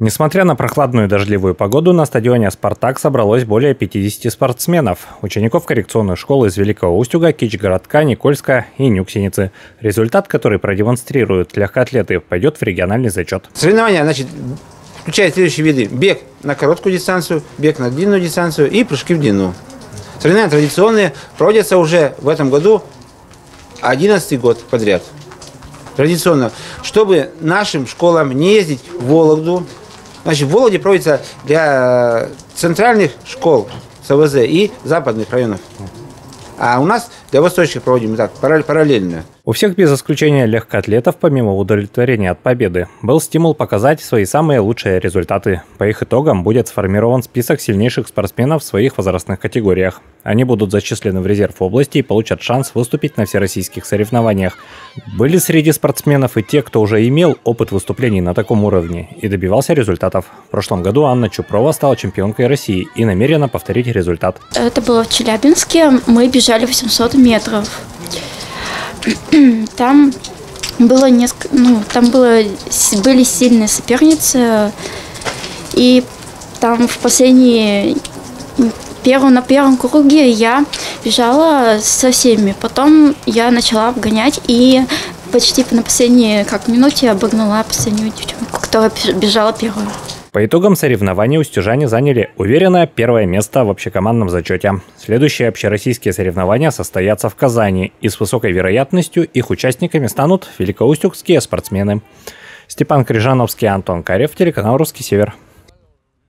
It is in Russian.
Несмотря на прохладную и дождливую погоду, на стадионе «Спартак» собралось более 50 спортсменов, учеников коррекционной школы из Великого Устюга, Кичгородка, Никольска и Нюксеницы. Результат, который продемонстрируют легкоатлеты, пойдет в региональный зачет. Соревнования, значит, включают следующие виды: бег на короткую дистанцию, бег на длинную дистанцию и прыжки в длину. Соревнования традиционные, проводятся уже в этом году 11-й год подряд. Традиционно, чтобы нашим школам не ездить в Вологду. Значит, в Вологде проводится для центральных школ СВЗ и западных районов. А у нас для восточных проводим так, параллельно. У всех без исключения легкоатлетов, помимо удовлетворения от победы, был стимул показать свои самые лучшие результаты. По их итогам будет сформирован список сильнейших спортсменов в своих возрастных категориях. Они будут зачислены в резерв области и получат шанс выступить на всероссийских соревнованиях. Были среди спортсменов и те, кто уже имел опыт выступлений на таком уровне и добивался результатов. В прошлом году Анна Чупрова стала чемпионкой России и намерена повторить результат. Это было в Челябинске. Мы бежали 800 метров. Там было несколько, были сильные соперницы, и там в первом круге я бежала со всеми, потом я начала обгонять и почти на последней минуте обогнала последнюю девчонку, которая бежала первую. По итогам соревнований устюжане заняли уверенное первое место в общекомандном зачете. Следующие общероссийские соревнования состоятся в Казани, и с высокой вероятностью их участниками станут великоустюгские спортсмены. Степан Крижановский, Антон Карев, телеканал «Русский Север».